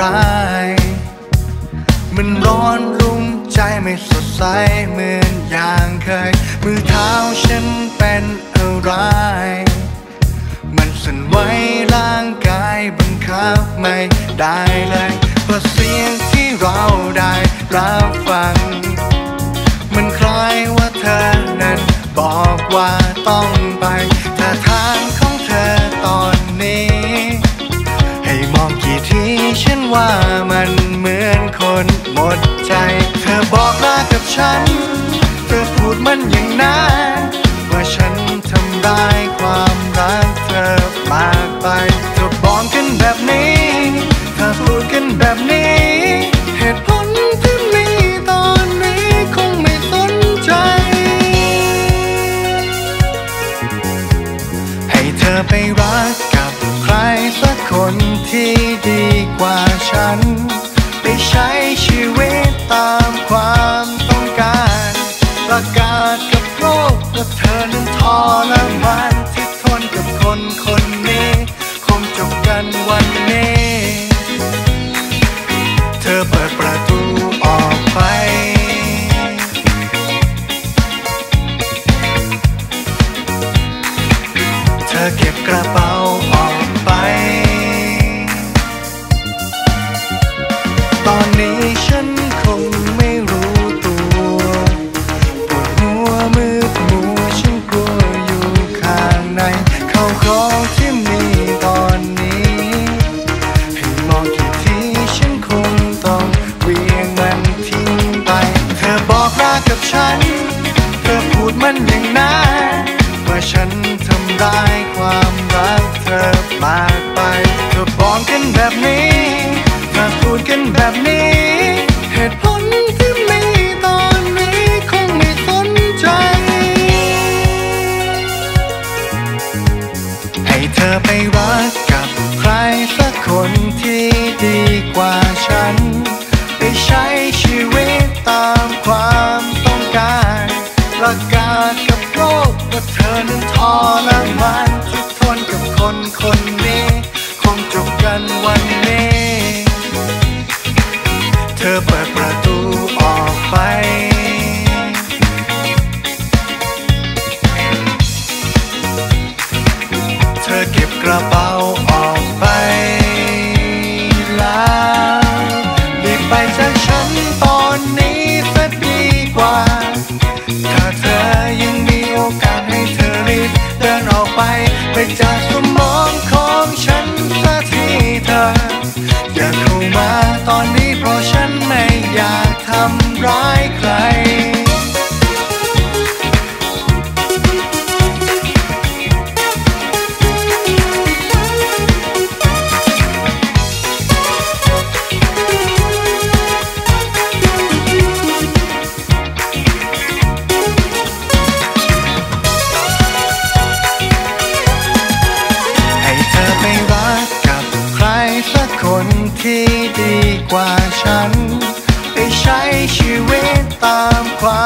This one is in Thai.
ร้ายมันร้อนรุ่มใจไม่สดใสเหมือนอย่างเคยมือเท้าฉันเป็นอะไรมันสั่นไหวร่างกายบังคับไม่ได้เลยเพราะเสียงที่เราได้รับฟังมันคล้ายว่าเธอนั้นบอกว่าต้องไปแต่ทางของเธอตอนนี้ให้มองกี่ทีฉันว่ามันเหมือนคนหมดใจเธอบอกลากับฉันเธอพูดมันอย่างนั้นว่าฉันทำร้ายความรักเธอมากไปเธอบอกกันแบบนี้เธอพูดกันแบบนี้เหตุผลที่มีตอนนี้คงไม่สนใจให้เธอไปรักกับใครสักคนที่ดีกว่าฉันไปใช้ชีวิตตามความต้องการประกาศกับโลกว่าเธอนั้นทรมานที่ทนกับคนคนนี้คงจบกันวันนี้เธอเปิดประตูออกไปเธอเก็บกระเป๋าออกไปตอนนี้ฉันคงไม่รู้ตัวปวดหัวมืดมัวฉันกลัวอยู่ข้างในเขาของที่มีตอนนี้ให้มองกี่ทีฉันคงต้องเวียงมันทิ้งไปเธอบอกรักกับฉันเธอพูดมันอย่างนั้นว่าฉันทำร้ายความรักเธอมากไปเธอบอกกันแบบนี้มาพูดกันแบบนี้เหตุผลที่มีตอนนี้คงไม่สนใจให้เธอไปรักกับใครสักคนที่ดีกว่าฉันไปใช้ชีวิตตามความต้องการประกาศกับโลกว่าเธอนั้นทรมานที่ทนกับคนคนนี้คงจบกันวันนี้เธอเปิดประตูออกไปเธอเก็บกระเป๋าออกไปแล้วรีบไปจากฉันตอนนี้ซะดีกว่าถ้าเธอยังมีโอกาสให้เธอรีบเดินออกไปไปจากสมองของฉันซะทีเธออย่าเข้ามาตอนนี้เพราะฉันไม่อยากทำร้ายใครให้เธอไปรักกับใครสักคนที่ดีกว่าฉันไปใช้ชีวิตตามความ